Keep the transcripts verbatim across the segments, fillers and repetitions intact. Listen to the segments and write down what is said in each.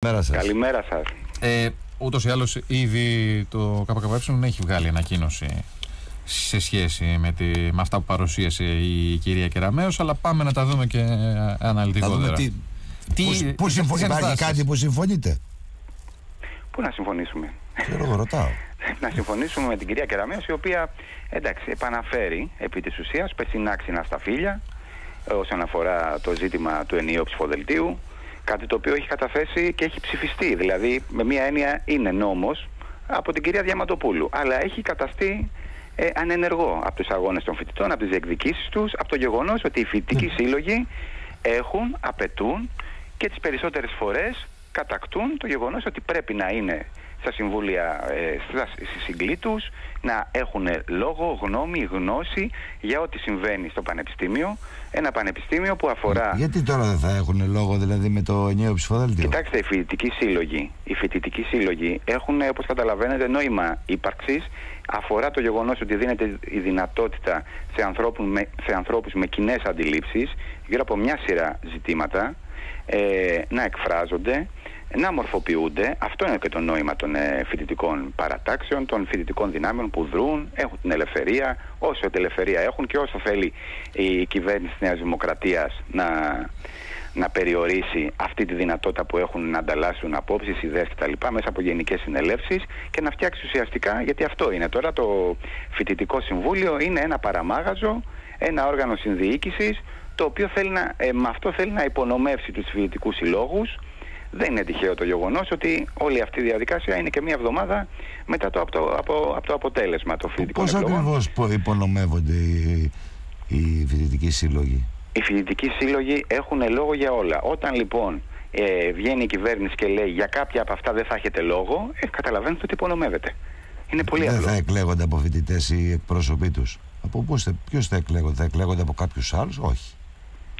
Καλημέρα σας. Καλημέρα σας. Ε, ούτως ή άλλως ήδη το ΚΚΕ έχει βγάλει ανακοίνωση σε σχέση με, τη, με αυτά που παρουσίασε η κυρία Κεραμέως, αλλά πάμε να τα δούμε και αναλυτικότερα. Τι, τι, που, τι, που συμφωνεί, υπάρχει κάτι που συμφωνείτε? Πού να συμφωνήσουμε? Εγώ ρωτάω. Να συμφωνήσουμε με την κυρία Κεραμέως, η οποία εντάξει επαναφέρει επί της ουσίας πεσινά ξινά στα φύλλα όσον αφορά το ζήτημα του ενιαίου ψηφοδελτίου. Κάτι το οποίο έχει καταθέσει και έχει ψηφιστεί, δηλαδή με μία έννοια είναι νόμος από την κυρία Διαμαντοπούλου, αλλά έχει καταστεί ε, ανενεργό από τους αγώνες των φοιτητών, από τις διεκδικήσεις τους, από το γεγονός ότι οι φοιτητικοί σύλλογοι έχουν, απαιτούν και τις περισσότερες φορές κατακτούν το γεγονός ότι πρέπει να είναι στα συμβούλια, στις συγκλήτους, να έχουν λόγο, γνώμη, γνώση για ό,τι συμβαίνει στο πανεπιστήμιο. Ένα πανεπιστήμιο που αφορά... Γιατί τώρα δεν θα έχουν λόγο, δηλαδή, με το ενιαίο ψηφοδέλτιο? Κοιτάξτε, οι φοιτητικοί σύλλογοι, οι φοιτητικοί σύλλογοι έχουν, όπως καταλαβαίνετε, νόημα ύπαρξης. Αφορά το γεγονός ότι δίνεται η δυνατότητα σε ανθρώπους με, σε ανθρώπους με κοινές αντιλήψεις γύρω από μια σειρά ζητήματα ε, να εκφράζονται, να μορφοποιούνται. Αυτό είναι και το νόημα των ε, φοιτητικών παρατάξεων, των φοιτητικών δυνάμεων που δρούν, έχουν την ελευθερία, όσο την ελευθερία έχουν και όσο θέλει η κυβέρνηση της Νέας Δημοκρατίας να, να περιορίσει αυτή τη δυνατότητα που έχουν να ανταλλάσσουν απόψεις, ιδέες κτλ. Μέσα από γενικές συνελεύσεις και να φτιάξει ουσιαστικά, γιατί αυτό είναι τώρα το φοιτητικό συμβούλιο, είναι ένα παραμάγαζο, ένα όργανο συνδιοίκησης, το οποίο θέλει να, ε, με αυτό θέλει να υπονομεύσει τους φοιτητικούς συλλόγους. Δεν είναι τυχαίο το γεγονός ότι όλη αυτή η διαδικασία είναι και μία εβδομάδα μετά το, από, το, από, από το αποτέλεσμα των φοιτητικών εκλογών. Πώς ακριβώς υπονομεύονται οι, οι φοιτητικοί σύλλογοι? Οι φοιτητικοί σύλλογοι έχουν λόγο για όλα. Όταν λοιπόν ε, βγαίνει η κυβέρνηση και λέει για κάποια από αυτά δεν θα έχετε λόγο, ε, καταλαβαίνετε ότι υπονομεύεται. Είναι πολύ δεν απλό. Θα εκλέγονται από φοιτητές οι εκπρόσωποι τους? Από ποιος θα εκλέγονται? Θα εκλέγονται από κάποιους άλλους? Όχι.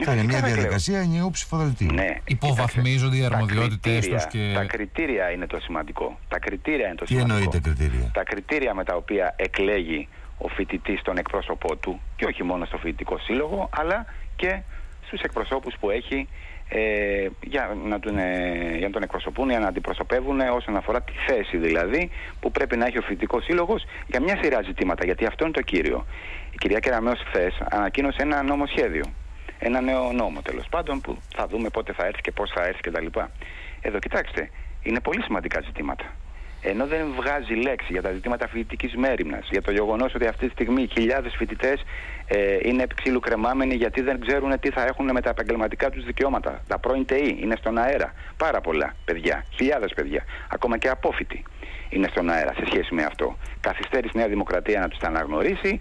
Θα είναι μια διαδικασία ενιαίου ψηφοδελτίου. Ναι. Υποβαθμίζονται οι αρμοδιότητες τους και... Τα κριτήρια είναι το σημαντικό. Τα κριτήρια είναι το σημαντικό. Τι εννοείται κριτήρια? Τα κριτήρια με τα οποία εκλέγει ο φοιτητής τον εκπρόσωπό του, και όχι μόνο στο φοιτητικό σύλλογο, αλλά και στους εκπροσώπους που έχει ε, για, να τον, ε, για να τον εκπροσωπούν, για να αντιπροσωπεύουν όσον αφορά τη θέση δηλαδή που πρέπει να έχει ο φοιτητικός σύλλογος για μια σειρά ζητήματα. Γιατί αυτό είναι το κύριο. Η κυρία Κεραμέως χθες ανακοίνωσε ένα νομοσχέδιο. Ένα νέο νόμο τέλος πάντων που θα δούμε πότε θα έρθει και πώς θα έρθει κτλ. Εδώ κοιτάξτε, είναι πολύ σημαντικά ζητήματα. Ενώ δεν βγάζει λέξη για τα ζητήματα φοιτητικής μέριμνας, για το γεγονός ότι αυτή τη στιγμή χιλιάδες φοιτητές ε, είναι ξύλου κρεμάμενοι γιατί δεν ξέρουν τι θα έχουν με τα επαγγελματικά τους δικαιώματα. Τα πρώην ΤΕΗ είναι στον αέρα. Πάρα πολλά παιδιά, χιλιάδες παιδιά, ακόμα και απόφοιτοι είναι στον αέρα σε σχέση με αυτό. Καθυστέρησε η Νέα Δημοκρατία να τους τα αναγνωρίσει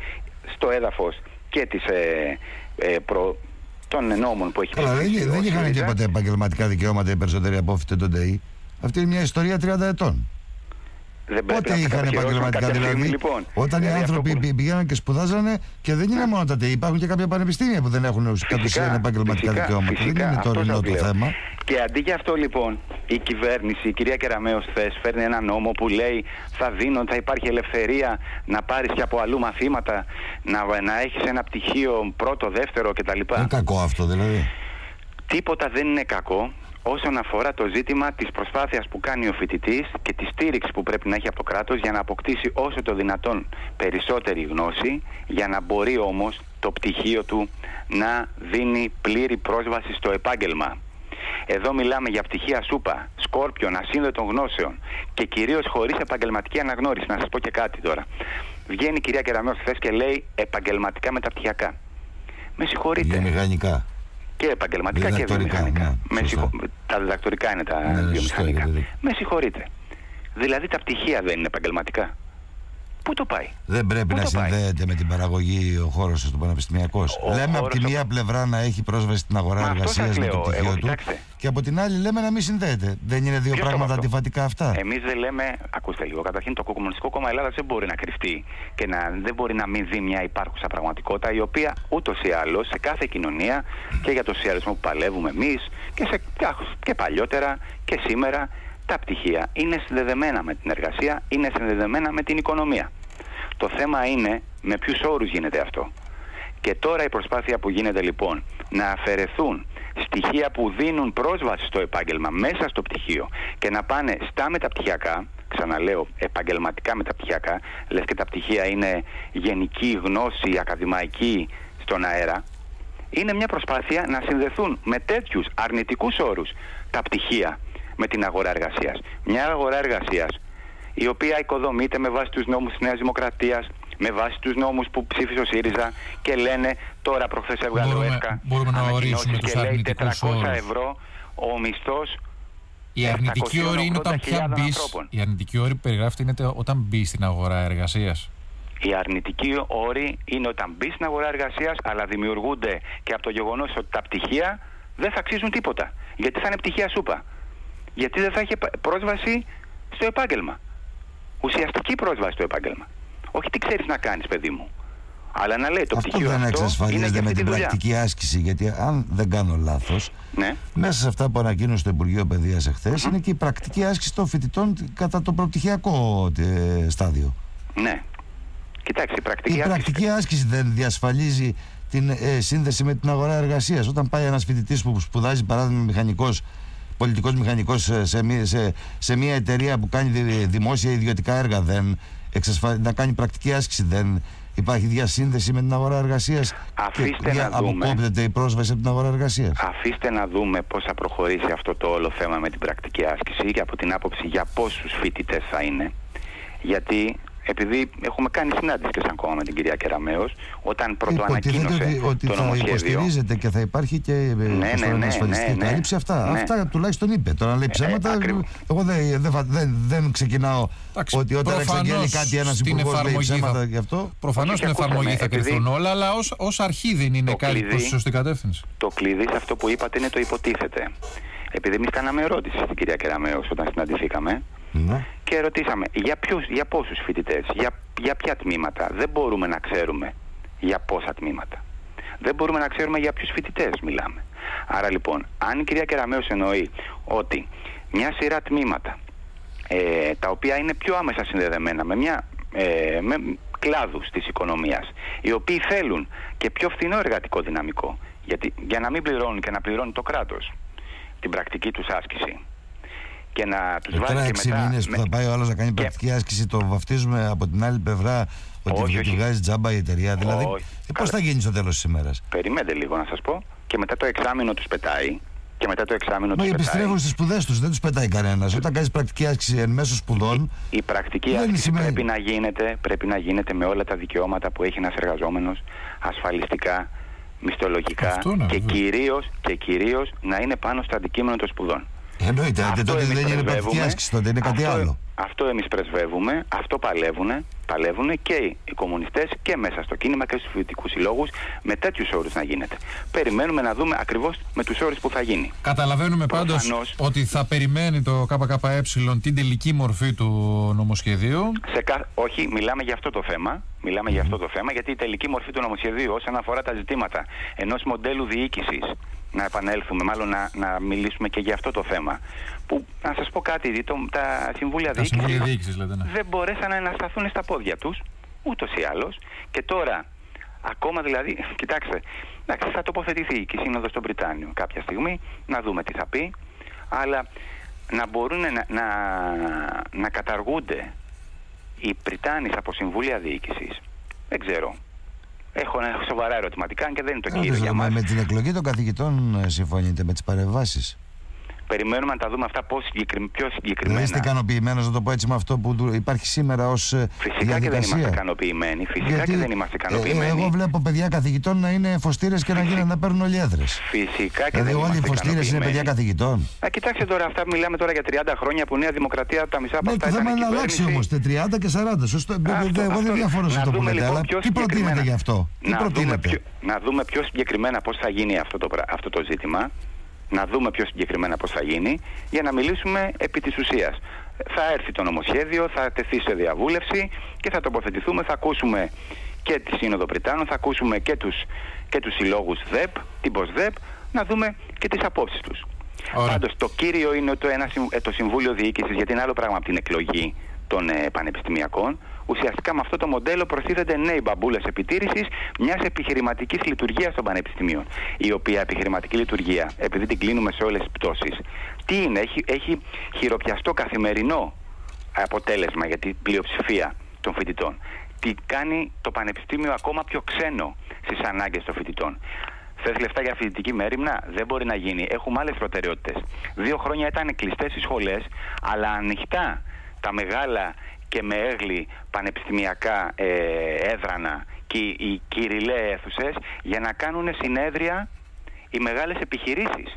στο έδαφος και τη ε, ε, προ. Των νόμων που έχει παρουσιάσει. Δεν είχαν και ποτέ επαγγελματικά δικαιώματα οι περισσότεροι απόφοιτοι των ΤΕΗ. Αυτή είναι μια ιστορία τριάντα ετών. Δεν πότε είχαν επαγγελματικά δηλαδή. Λοιπόν, όταν δηλαδή οι άνθρωποι που... πηγαίναν και σπουδάζανε, και δεν είναι μόνο τα ΤΕΗ, υπάρχουν και κάποια πανεπιστήμια που δεν έχουν κατ' ουσίαν επαγγελματικά φυσικά, δικαιώματα. Φυσικά, δεν είναι το ορεινό το θέμα. Και αντί για αυτό λοιπόν, η κυβέρνηση, η κυρία Κεραμέως θες, φέρνει ένα νόμο που λέει θα δίνω, θα υπάρχει ελευθερία να πάρεις και από αλλού μαθήματα, να, να έχεις ένα πτυχίο πρώτο, δεύτερο κτλ. Είναι κακό αυτό δηλαδή? Τίποτα δεν είναι κακό όσον αφορά το ζήτημα της προσπάθειας που κάνει ο φοιτητής και τη στήριξη που πρέπει να έχει από το κράτος για να αποκτήσει όσο το δυνατόν περισσότερη γνώση, για να μπορεί όμως το πτυχίο του να δίνει πλήρη πρόσβαση στο επάγγελμα. Εδώ μιλάμε για πτυχία σούπα, σκόρπιον, ασύνδετων γνώσεων και κυρίως χωρίς επαγγελματική αναγνώριση. Να σας πω και κάτι τώρα. Βγαίνει η κυρία Κεραμέως χθες και λέει επαγγελματικά μεταπτυχιακά. Με συγχωρείτε. Βιομηχανικά. Και επαγγελματικά και βιομηχανικά. Ναι, με συγχω... Τα διδακτορικά είναι τα ναι, βιομηχανικά. Δηλαδή. Με συγχωρείτε. Δηλαδή τα πτυχία δεν είναι επαγγελματικά. Πού το πάει? Δεν πρέπει Πού να συνδέεται πάει? με την παραγωγή ο χώρος του πανεπιστημιακός. Ο λέμε από τη μία το... πλευρά να έχει πρόσβαση στην αγορά εργασίας με το πτυχίο του, και από την άλλη λέμε να μην συνδέεται. Δεν είναι δύο Ποιος πράγματα αντιφατικά αυτά? Εμείς δεν λέμε, ακούστε λίγο, καταρχήν το Κομμουνιστικό Κόμμα Ελλάδας δεν μπορεί να κρυφτεί και να, δεν μπορεί να μην δει μια υπάρχουσα πραγματικότητα, η οποία ούτως ή άλλως σε κάθε κοινωνία και για το σοσιαλισμό που παλεύουμε εμείς και, σε, και παλιότερα και σήμερα, τα πτυχία είναι συνδεδεμένα με την εργασία, είναι συνδεδεμένα με την οικονομία. Το θέμα είναι με ποιους όρους γίνεται αυτό. Και τώρα η προσπάθεια που γίνεται λοιπόν να αφαιρεθούν στοιχεία που δίνουν πρόσβαση στο επάγγελμα μέσα στο πτυχίο και να πάνε στα μεταπτυχιακά, ξαναλέω επαγγελματικά μεταπτυχιακά, λες και τα πτυχία είναι γενική γνώση, ακαδημαϊκή στον αέρα, είναι μια προσπάθεια να συνδεθούν με τέτοιους αρνητικούς όρους τα πτυχία με την αγορά εργασίας. Μια αγορά εργασίας η οποία οικοδομείται με βάση τους νόμους της Νέας Δημοκρατίας, με βάση τους νόμους που ψήφισε ο ΣΥΡΙΖΑ και λένε τώρα προχθές έβγαλε ο ΕΤΚΑ ανακοινώσεις και λέει τετρακόσια ευρώ ο μισθός. Η αρνητική όρη είναι όταν πια μπεις, η αρνητική όρη που περιγράφεται είναι όταν μπεις στην αγορά εργασίας. Η αρνητική όρη είναι όταν μπεις στην αγορά εργασίας, αλλά δημιουργούνται και από το γεγονός ότι τα πτυχία δεν θα αξίζουν τίποτα. Γιατί θα είναι πτυχία σούπα. Γιατί δεν θα έχει πρόσβαση στο επάγγελμα. Ουσιαστική πρόσβαση στο επάγγελμα. Όχι τι ξέρεις να κάνεις, παιδί μου. Αλλά να λέει το αυτό πτυχίο δεν αυτό εξασφαλίζεται είναι με την δουλειά. Πρακτική άσκηση. Γιατί αν δεν κάνω λάθος, ναι. μέσα σε αυτά που ανακοίνωσε το Υπουργείο Παιδείας εχθές mm-hmm. είναι και η πρακτική άσκηση των φοιτητών κατά το προπτυχιακό ε, στάδιο. Ναι. Κοιτάξτε, η πρακτική, η άσκηση... πρακτική άσκηση δεν διασφαλίζει την ε, σύνδεση με την αγορά εργασίας. Όταν πάει ένας φοιτητής που σπουδάζει, παράδειγμα, μηχανικός, πολιτικός μηχανικός σε μια, σε, σε μια εταιρεία που κάνει δημόσια ιδιωτικά έργα, δεν εξασφα... να κάνει πρακτική άσκηση, δεν υπάρχει διασύνδεση με την αγορά εργασίας. Αφήστε και να δούμε. Αποκόπτεται η πρόσβαση από την αγορά εργασίας. Αφήστε να δούμε πώς θα προχωρήσει αυτό το όλο θέμα με την πρακτική άσκηση και από την άποψη για πόσους φοιτητές θα είναι. Γιατί. Επειδή έχουμε κάνει συνάντηση και σαν κόμμα με την κυρία Κεραμέως, όταν πρωτοανακοίνωσε ότι, ότι το νομοσχέδιο... Υποτίθεται ότι θα υποστηρίζεται και θα υπάρχει και ναι, ναι, ναι, ναι, ασφαλιστική ναι, ναι. καλύψη. Αυτά, ναι. αυτά τουλάχιστον είπε. Τώρα λέει ψέματα, ε, εγώ δεν δε, δε, δε ξεκινάω Τάξη, ότι όταν εξαγγέλει κάτι ένας υπουργός λέει ψέματα γι' αυτό. Προφανώς στην εφαρμογή θα κρυφθούν όλα, αλλά ως αρχή δεν είναι κάτι προς τη σωστή κατεύθυνση. Το κλειδί σε αυτό που είπατε είναι το υποτίθεται. Επειδή εμείς κάναμε ερώτηση στην κυρία Κεραμέως όταν συναντηθήκαμε, ναι. και ρωτήσαμε για, ποιους, για πόσους φοιτητές, για, για ποια τμήματα. Δεν μπορούμε να ξέρουμε για πόσα τμήματα. Δεν μπορούμε να ξέρουμε για ποιους φοιτητές μιλάμε. Άρα λοιπόν, αν η κυρία Κεραμέως εννοεί ότι μια σειρά τμήματα ε, τα οποία είναι πιο άμεσα συνδεδεμένα με, μια, ε, με κλάδους της οικονομίας, οι οποίοι θέλουν και πιο φθηνό εργατικό δυναμικό, γιατί, για να μην πληρώνουν και να πληρώνει το κράτος την πρακτική τους άσκηση, και να τους βάλει και μετά... έξι μήνες που με... θα πάει ο άλλος να κάνει και... πρακτική άσκηση, το βαφτίζουμε από την άλλη πλευρά ότι όχι, όχι. βγάζει τζάμπα η εταιρεία. Δηλαδή, όχι. πώς θα γίνει στο τέλος της ημέρας. Περιμένετε λίγο να σας πω. Και μετά το εξάμηνο τους πετάει. Και μετά το εξάμηνο τους πετάει. Επιστρέφουν στις σπουδές τους, δεν τους πετάει κανένας. Όταν κάνεις πρακτική άσκηση εν μέσω σπουδών... Η, η πρακτική άσκηση σημαίνει... πρέπει, να γίνεται, πρέπει να γίνεται με όλα τα δικαιώματα που έχει ένας εργαζόμενος, ασφαλιστικά, μισθολογικά. Αυτό, ναι, και, κυρίως, και κυρίως να είναι πάνω στο αντικείμενο των σπουδών. Εννοείται, αυτό τότε δεν είναι πρακτική άσκηση, τότε είναι κάτι αυτό, άλλο. Αυτό εμείς πρεσβεύουμε, αυτό παλεύουν, παλεύουν και οι κομμουνιστές και μέσα στο κίνημα και στους φοιτητικούς συλλόγους με τέτοιους όρους να γίνεται. Περιμένουμε να δούμε ακριβώς με τους όρους που θα γίνει. Καταλαβαίνουμε προφανώς, πάντως ότι θα περιμένει το ΚΚΕ την τελική μορφή του νομοσχεδίου. Σε κα... Όχι, μιλάμε για αυτό το θέμα. Μιλάμε mm. για αυτό το θέμα, γιατί η τελική μορφή του νομοσχεδίου όσον αφορά τα ζητήματα ενός μοντέλου διοίκησης. Να επανέλθουμε, μάλλον να, να μιλήσουμε και για αυτό το θέμα. Που, να σας πω κάτι, το, τα συμβούλια διοίκησης λέτε, ναι. δεν μπορέσαν να ανασταθούν στα πόδια τους, ούτως ή άλλως. Και τώρα, ακόμα δηλαδή, κοιτάξτε, θα τοποθετηθεί και η Σύνοδος των Βρετανίων κάποια στιγμή, να δούμε τι θα πει, αλλά να μπορούν να, να, να καταργούνται οι Βρετάνοι από συμβούλια διοίκησης, δεν ξέρω. Έχω ένα σοβαρά ερωτηματικά και δεν είναι το κύριο για μας. Με την εκλογή των καθηγητών συμφωνείτε με τις παρεμβάσεις. Περιμένουμε να τα δούμε αυτά πώς συγκεκρι... πιο συγκεκριμένα. Δεν είστε ικανοποιημένος, να το πω έτσι, με αυτό που υπάρχει σήμερα ως φυσικά διαδικασία. Και δεν είμαστε ικανοποιημένοι. Φυσικά γιατί... και δεν είμαστε ικανοποιημένοι. Ε, εγώ βλέπω παιδιά καθηγητών να είναι φωστήρες και να, Φυσι... να παίρνουν ολιέδρες. Φυσικά και δηλαδή, δεν όλοι οι φωστήρες είναι παιδιά καθηγητών. Α, κοιτάξτε τώρα, αυτά μιλάμε τώρα για τριάντα χρόνια που η Νέα Δημοκρατία τα μισά από αυτά ήταν κυβέρνηση. Ναι, το θέμα είναι αλλάξει όμως, τριάντα και σαράντα. Σωστό. Εγώ δεν διαφωνώ σε αυτό που λέτε, αλλά τι προτείνετε γι' αυτό. Να δούμε πιο συγκεκριμένα πώς θα γίνει αυτό το ζήτημα. Να δούμε πιο συγκεκριμένα πώς θα γίνει, για να μιλήσουμε επί της ουσίας. Θα έρθει το νομοσχέδιο, θα τεθεί σε διαβούλευση και θα τοποθετηθούμε, θα ακούσουμε και τη Σύνοδο Βρετάνων, θα ακούσουμε και τους, και τους συλλόγους ΔΕΠ, την ΠΟΣΔΕΠ, να δούμε και τις απόψεις τους. Ωραία. Πάντως το κύριο είναι το, ένα, το Συμβούλιο Διοίκησης, γιατί είναι άλλο πράγμα από την εκλογή των ε, πανεπιστημιακών. Ουσιαστικά με αυτό το μοντέλο προστίθενται νέοι μπαμπούλες επιτήρησης μιας επιχειρηματικής λειτουργίας των πανεπιστημίων. Η οποία επιχειρηματική λειτουργία, επειδή την κλείνουμε σε όλες τις πτώσεις, τι είναι, έχει, έχει χειροπιαστό καθημερινό αποτέλεσμα για την πλειοψηφία των φοιτητών. Τι κάνει το πανεπιστήμιο ακόμα πιο ξένο στις ανάγκες των φοιτητών. Θες λεφτά για φοιτητική μέριμνα, δεν μπορεί να γίνει. Έχουμε άλλες προτεραιότητες. Δύο χρόνια ήταν κλειστές οι σχολές, αλλά ανοιχτά τα μεγάλα και με έγλη πανεπιστημιακά ε, έδρανα και οι κυριλέ αίθουσες για να κάνουν συνέδρια οι μεγάλες επιχειρήσεις.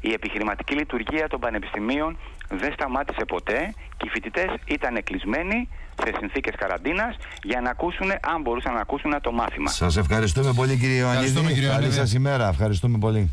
Η επιχειρηματική λειτουργία των πανεπιστημίων δεν σταμάτησε ποτέ και οι φοιτητές ήταν κλεισμένοι σε συνθήκες καραντίνας για να ακούσουν, αν μπορούσαν να ακούσουν, το μάθημα. Σας ευχαριστούμε πολύ, κύριε Ιωαννίδη. Καλή σας ημέρα. Ευχαριστούμε πολύ.